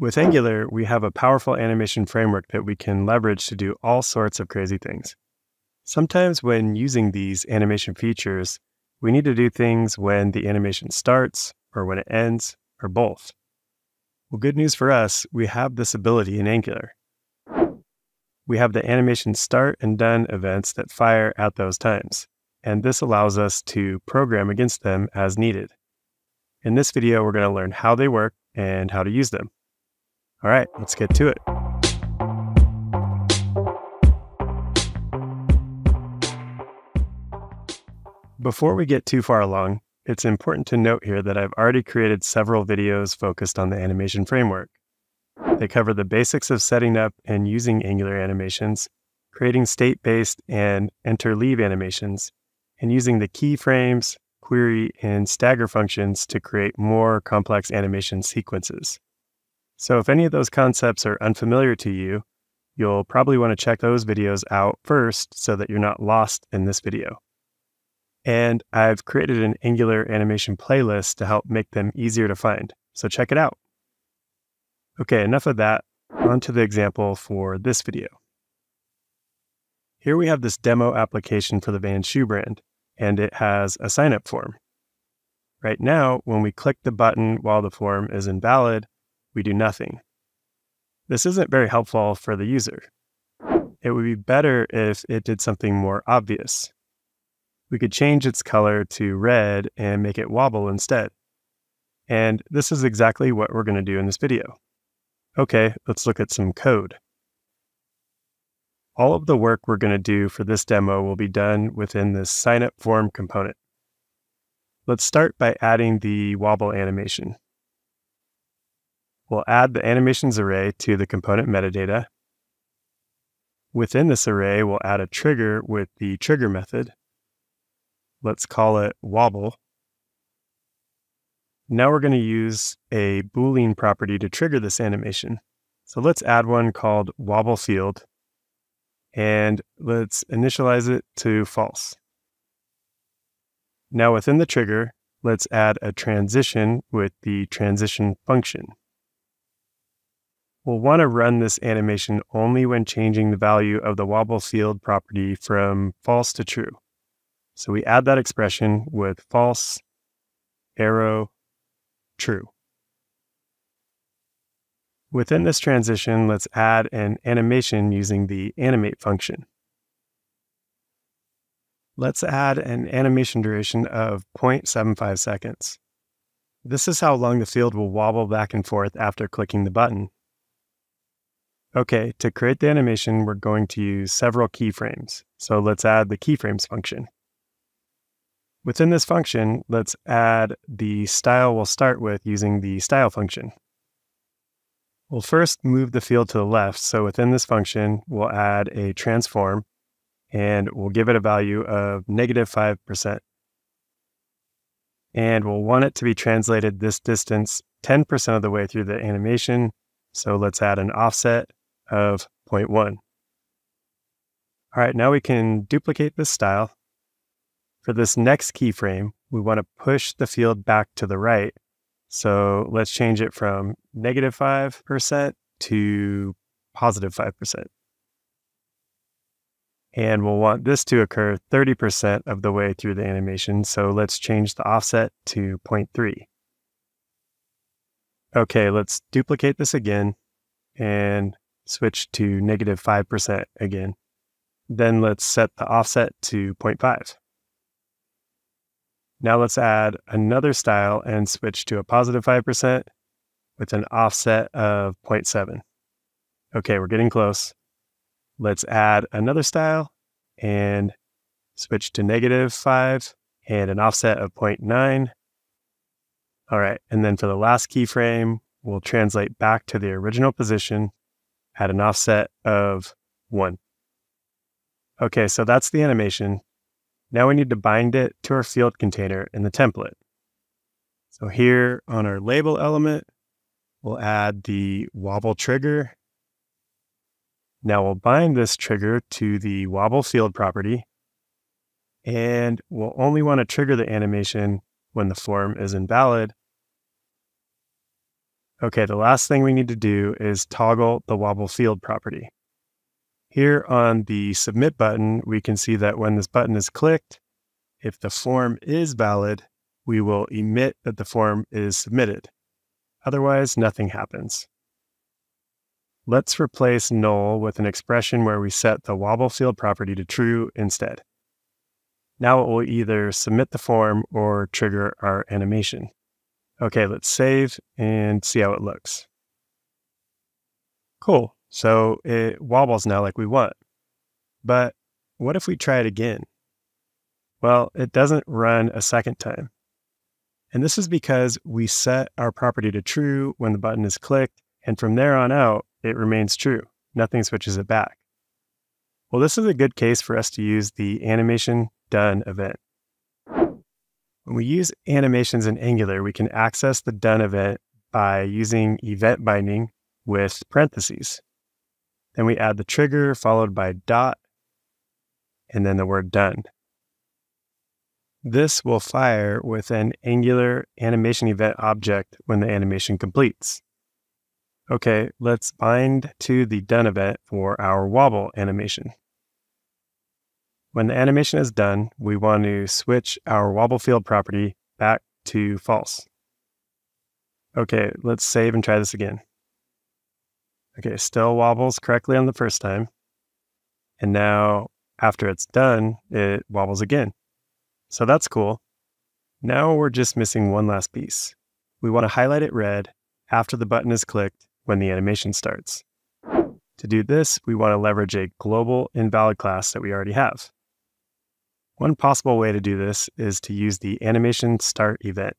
With Angular, we have a powerful animation framework that we can leverage to do all sorts of crazy things. Sometimes when using these animation features, we need to do things when the animation starts or when it ends or both. Well, good news for us, we have this ability in Angular. We have the animation start and done events that fire at those times, and this allows us to program against them as needed. In this video, we're going to learn how they work and how to use them. All right, let's get to it. Before we get too far along, it's important to note here that I've already created several videos focused on the animation framework. They cover the basics of setting up and using Angular animations, creating state-based and enter-leave animations, and using the keyframes, query, and stagger functions to create more complex animation sequences. So if any of those concepts are unfamiliar to you, you'll probably want to check those videos out first so that you're not lost in this video. And I've created an Angular animation playlist to help make them easier to find, so check it out. Okay, enough of that, on to the example for this video. Here we have this demo application for the Van Shoe brand, and it has a sign-up form. Right now, when we click the button while the form is invalid, we do nothing. This isn't very helpful for the user. It would be better if it did something more obvious. We could change its color to red and make it wobble instead. And this is exactly what we're going to do in this video. Okay, let's look at some code. All of the work we're going to do for this demo will be done within this sign-up form component. Let's start by adding the wobble animation. We'll add the animations array to the component metadata. Within this array, we'll add a trigger with the trigger method. Let's call it wobble. Now we're going to use a Boolean property to trigger this animation. So let's add one called wobble field, and let's initialize it to false. Now within the trigger, let's add a transition with the transition function. We'll want to run this animation only when changing the value of the wobble field property from false to true. So we add that expression with false, arrow, true. Within this transition, let's add an animation using the animate function. Let's add an animation duration of 0.75 seconds. This is how long the field will wobble back and forth after clicking the button. Okay, to create the animation, we're going to use several keyframes. So let's add the keyframes function. Within this function, let's add the style we'll start with using the style function. We'll first move the field to the left. So within this function, we'll add a transform and we'll give it a value of -5%. And we'll want it to be translated this distance 10% of the way through the animation. So let's add an offset of 0.1. All right, now we can duplicate this style. For this next keyframe, we want to push the field back to the right. So let's change it from -5% to +5%. And we'll want this to occur 30% of the way through the animation. So let's change the offset to 0.3. Okay, let's duplicate this again and switch to -5% again. Then let's set the offset to 0.5. Now let's add another style and switch to a +5% with an offset of 0.7. Okay, we're getting close. Let's add another style and switch to -5 and an offset of 0.9. All right, and then for the last keyframe, we'll translate back to the original position at an offset of 1. Okay, so that's the animation. Now we need to bind it to our field container in the template. So here on our label element, we'll add the wobble trigger. Now we'll bind this trigger to the wobble field property, and we'll only want to trigger the animation when the form is invalid. Okay, the last thing we need to do is toggle the wobble field property. Here on the submit button, we can see that when this button is clicked, if the form is valid, we will emit that the form is submitted. Otherwise, nothing happens. Let's replace null with an expression where we set the wobble field property to true instead. Now it will either submit the form or trigger our animation. Okay, let's save and see how it looks. Cool, so it wobbles now like we want. But what if we try it again? Well, it doesn't run a second time. And this is because we set our property to true when the button is clicked, and from there on out, it remains true. Nothing switches it back. Well, this is a good case for us to use the animation done event. When we use animations in Angular, we can access the done event by using event binding with parentheses. Then we add the trigger followed by dot, and then the word done. This will fire with an Angular animation event object when the animation completes. Okay, let's bind to the done event for our wobble animation. When the animation is done, we want to switch our wobble field property back to false. Okay, let's save and try this again. Okay, still wobbles correctly on the first time. And now after it's done, it wobbles again. So that's cool. Now we're just missing one last piece. We want to highlight it red after the button is clicked when the animation starts. To do this, we want to leverage a global invalid class that we already have. One possible way to do this is to use the animation start event.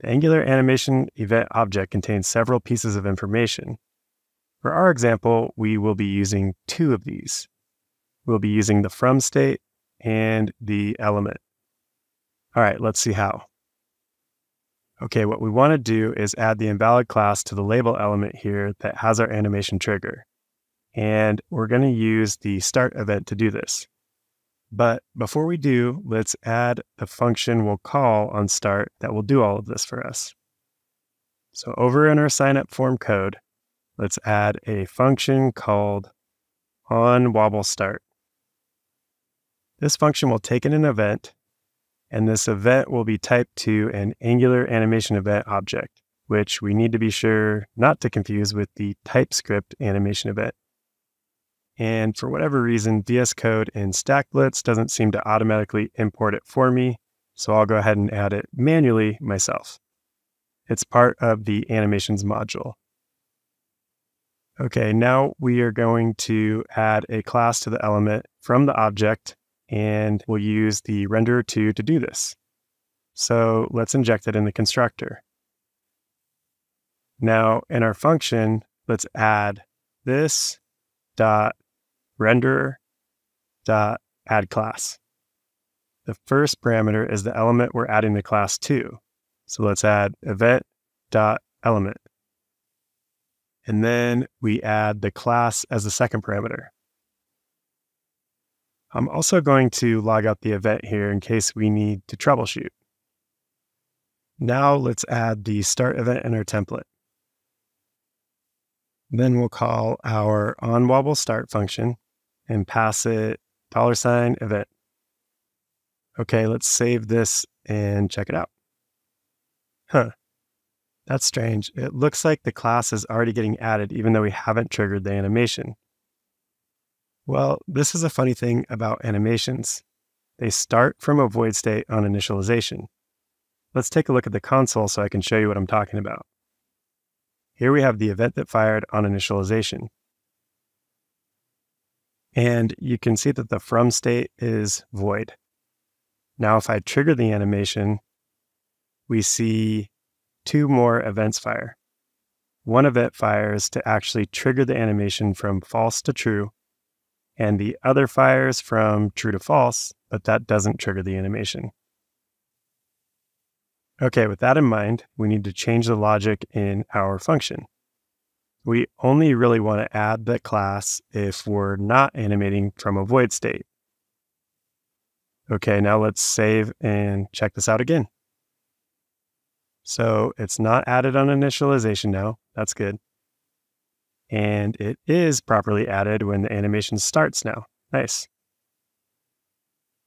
The Angular animation event object contains several pieces of information. For our example, we will be using two of these. We'll be using the from state and the element. All right, let's see how. Okay, what we want to do is add the invalid class to the label element here that has our animation trigger. And we're going to use the start event to do this. But before we do, let's add the function we'll call on start that will do all of this for us. So over in our signup form code, let's add a function called onWobbleStart. This function will take in an event, and this event will be typed to an Angular animation event object, which we need to be sure not to confuse with the TypeScript animation event. And for whatever reason, VS Code and StackBlitz doesn't seem to automatically import it for me, so I'll go ahead and add it manually myself. It's part of the animations module. Okay, now we are going to add a class to the element from the object, and we'll use the Renderer2 to do this. So let's inject it in the constructor. Now in our function, let's add this dot renderer dot add class. The first parameter is the element we're adding the class to. So let's add event dot element. And then we add the class as the second parameter. I'm also going to log out the event here in case we need to troubleshoot. Now let's add the start event in our template. Then we'll call our onWobbleStart function and pass it $event. Okay, let's save this and check it out. Huh, that's strange. It looks like the class is already getting added even though we haven't triggered the animation. Well, this is a funny thing about animations. They start from a void state on initialization. Let's take a look at the console so I can show you what I'm talking about. Here we have the event that fired on initialization. And you can see that the from state is void. Now, if I trigger the animation, we see two more events fire. One event fires to actually trigger the animation from false to true, and the other fires from true to false, but that doesn't trigger the animation. Okay, with that in mind, we need to change the logic in our function. We only really want to add the class if we're not animating from a void state. Okay, now let's save and check this out again. So it's not added on initialization now. That's good. And it is properly added when the animation starts now. Nice.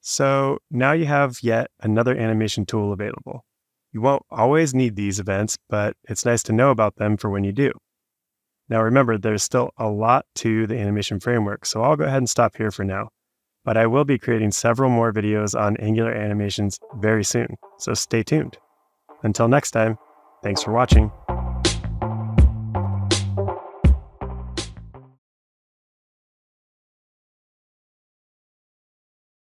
So now you have yet another animation tool available. You won't always need these events, but it's nice to know about them for when you do. Now remember, there's still a lot to the animation framework, so I'll go ahead and stop here for now. But I will be creating several more videos on Angular animations very soon, so stay tuned. Until next time, thanks for watching.